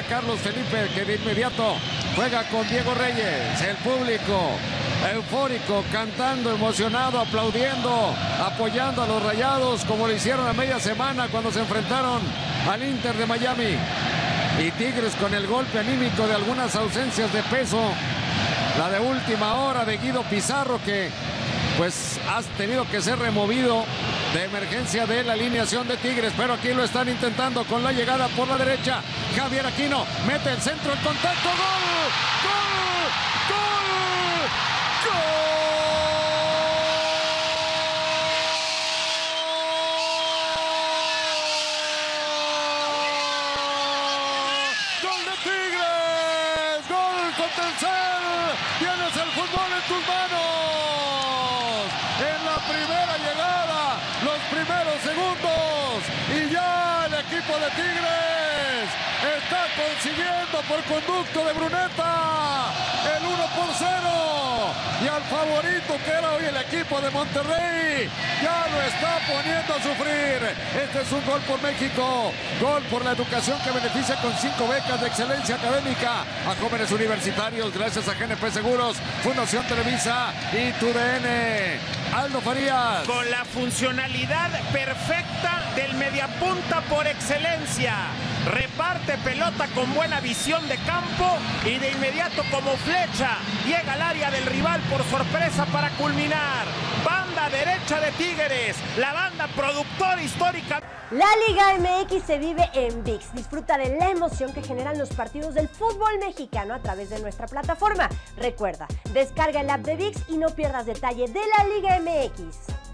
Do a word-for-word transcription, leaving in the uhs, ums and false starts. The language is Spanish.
para Carlos Felipe, que de inmediato juega con Diego Reyes. El público eufórico, cantando, emocionado, aplaudiendo, apoyando a los Rayados, como lo hicieron a media semana cuando se enfrentaron al Inter de Miami. Y Tigres, con el golpe anímico de algunas ausencias de peso, la de última hora de Guido Pizarro, que pues ha tenido que ser removido de emergencia de la alineación de Tigres, pero aquí lo están intentando con la llegada por la derecha. Javier Aquino mete el centro, el contacto, ¡gol! ¡Gol! ¡Gol! ¡Gol! Tienes el fútbol en tus manos. En la primera llegada, los primeros segundos, y ya el equipo de Tigres está consiguiendo por conducto de Brunetta el uno por cero. Y al favorito, que era hoy el equipo de Monterrey, ya lo está poniendo a sufrir. Este es un gol por México, gol por la educación, que beneficia con cinco becas de excelencia académica a jóvenes universitarios, gracias a G N P Seguros, Fundación Televisa y T U D N. Aldo Farías. Con la funcionalidad perfecta del mediapunta por excelencia. Reparte pelota con buena visión de campo y de inmediato, como flecha, llega al área del rival por sorpresa para culminar. Banda derecha de Tigres, la banda productora histórica. La Liga M X se vive en ViX. Disfruta de la emoción que generan los partidos del fútbol mexicano a través de nuestra plataforma. Recuerda, descarga el app de ViX y no pierdas detalle de la Liga M X.